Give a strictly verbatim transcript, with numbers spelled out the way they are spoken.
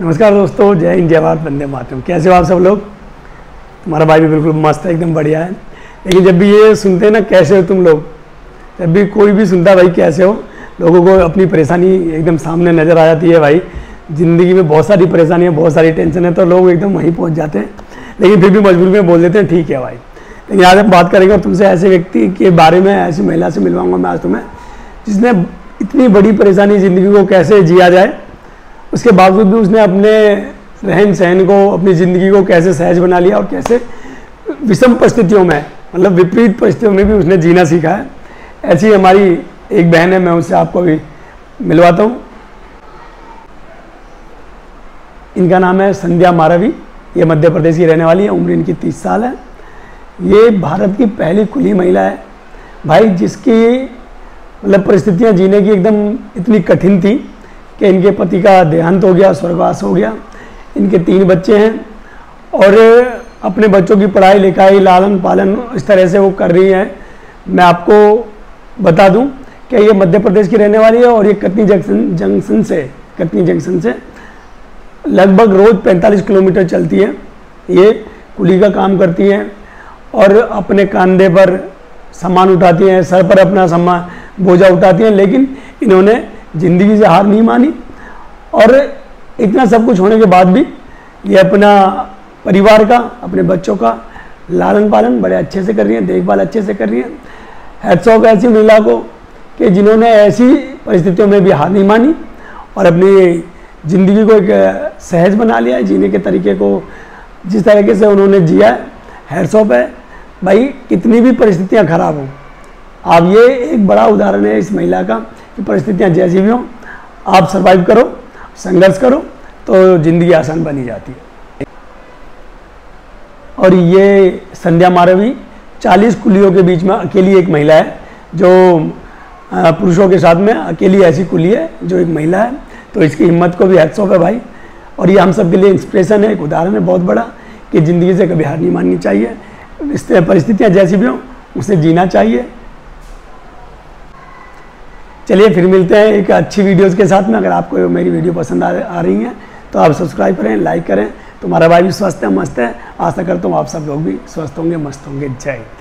नमस्कार दोस्तों, जय हिंद, जय भारत, वंदे मातरम। कैसे हो आप सब लोग? तुम्हारा भाई भी बिल्कुल मस्त है, एकदम बढ़िया है। लेकिन जब भी ये सुनते हैं ना कैसे हो तुम लोग, जब भी कोई भी सुनता है भाई कैसे हो, लोगों को अपनी परेशानी एकदम सामने नज़र आ जाती है। भाई ज़िंदगी में बहुत सारी परेशानी है, बहुत सारी टेंशन है, तो लोग एकदम वहीं पहुँच जाते हैं। लेकिन फिर भी मजबूरी में बोल देते हैं ठीक है भाई। लेकिन आज हम बात करेंगे तुमसे ऐसे व्यक्ति के बारे में, ऐसी महिला से मिलवाऊंगा मैं आज तुम्हें, जिसने इतनी बड़ी परेशानी ज़िंदगी को कैसे जिया जाए, उसके बावजूद भी उसने अपने रहन सहन को, अपनी ज़िंदगी को कैसे सहज बना लिया और कैसे विषम परिस्थितियों में, मतलब विपरीत परिस्थितियों में भी उसने जीना सीखा है। ऐसी हमारी एक बहन है, मैं उससे आपको भी मिलवाता हूँ। इनका नाम है संध्या मारवी। ये मध्य प्रदेश की रहने वाली है, उम्र इनकी तीस साल है। ये भारत की पहली खुली महिला है भाई, जिसकी मतलब परिस्थितियाँ जीने की एकदम इतनी कठिन थी कि इनके पति का देहांत हो गया, स्वर्गवास हो गया। इनके तीन बच्चे हैं और अपने बच्चों की पढ़ाई लिखाई, लालन पालन इस तरह से वो कर रही हैं। मैं आपको बता दूं कि ये मध्य प्रदेश की रहने वाली है और ये कटनी जंक्शन जंक्शन से कटनी जंक्शन से लगभग रोज़ पैंतालीस किलोमीटर चलती है। ये कुली का काम करती हैं और अपने कंधे पर सामान उठाती हैं, सर पर अपना सामान बोझा उठाती हैं। लेकिन इन्होंने ज़िंदगी से हार नहीं मानी और इतना सब कुछ होने के बाद भी ये अपना परिवार का, अपने बच्चों का लालन पालन बड़े अच्छे से कर रही हैं, देखभाल अच्छे से कर रही हैं। हैट्स ऑफ ऐसी महिला को कि जिन्होंने ऐसी परिस्थितियों में भी हार नहीं मानी और अपनी ज़िंदगी को एक सहज बना लिया है। जीने के तरीके को जिस तरीके से उन्होंने जिया है, हैट्स ऑफ है भाई। कितनी भी परिस्थितियाँ ख़राब हों, आप ये एक बड़ा उदाहरण है इस महिला का कि परिस्थितियाँ जैसी भी हों आप सर्वाइव करो, संघर्ष करो तो ज़िंदगी आसान बनी जाती है। और ये संध्या मारवी चालीस कुलियों के बीच में अकेली एक महिला है, जो पुरुषों के साथ में अकेली ऐसी कुली है जो एक महिला है। तो इसकी हिम्मत को भी हैट्स ऑफ है भाई। और ये हम सब के लिए इंस्पिरेशन है, एक उदाहरण है बहुत बड़ा कि ज़िंदगी से कभी हार नहीं माननी चाहिए। इस परिस्थितियाँ जैसी भी हों उसे जीना चाहिए। चलिए फिर मिलते हैं एक अच्छी वीडियोस के साथ में। अगर आपको मेरी वीडियो पसंद आ, आ रही है तो आप सब्सक्राइब करें, लाइक करें। तुम्हारा भाई भी स्वस्थ है, मस्त है। आशा करता हूँ आप सब लोग भी स्वस्थ होंगे, मस्त होंगे। जय